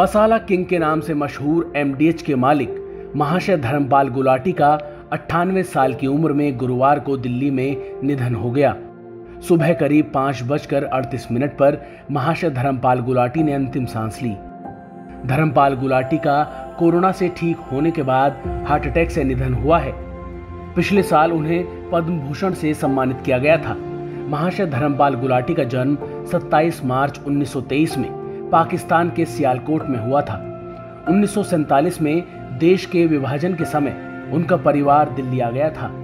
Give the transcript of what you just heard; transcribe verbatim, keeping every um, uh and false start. मसाला king के नाम से मशहूर एमडीएच के मालिक महाशय धर्मपाल गुलाटी का अट्ठानवे साल की उम्र में गुरुवार को दिल्ली में निधन हो गया। सुबह करीब पाँच बजकर अड़तीस मिनट पर महाशय धर्मपाल गुलाटी ने अंतिम सांस ली। धर्मपाल गुलाटी का कोरोना से ठीक होने के बाद हार्ट अटैक से निधन हुआ है। पिछले साल उन्हें पद्म भूषण से सम्मानित किया गया था। महाशय धर्मपाल गुलाटी का जन्म सत्ताईस मार्च उन्नीस सौ तेईस में पाकिस्तान के सियालकोट में हुआ था। उन्नीस सौ सैंतालीस में देश के विभाजन के समय उनका परिवार दिल्ली आ गया था।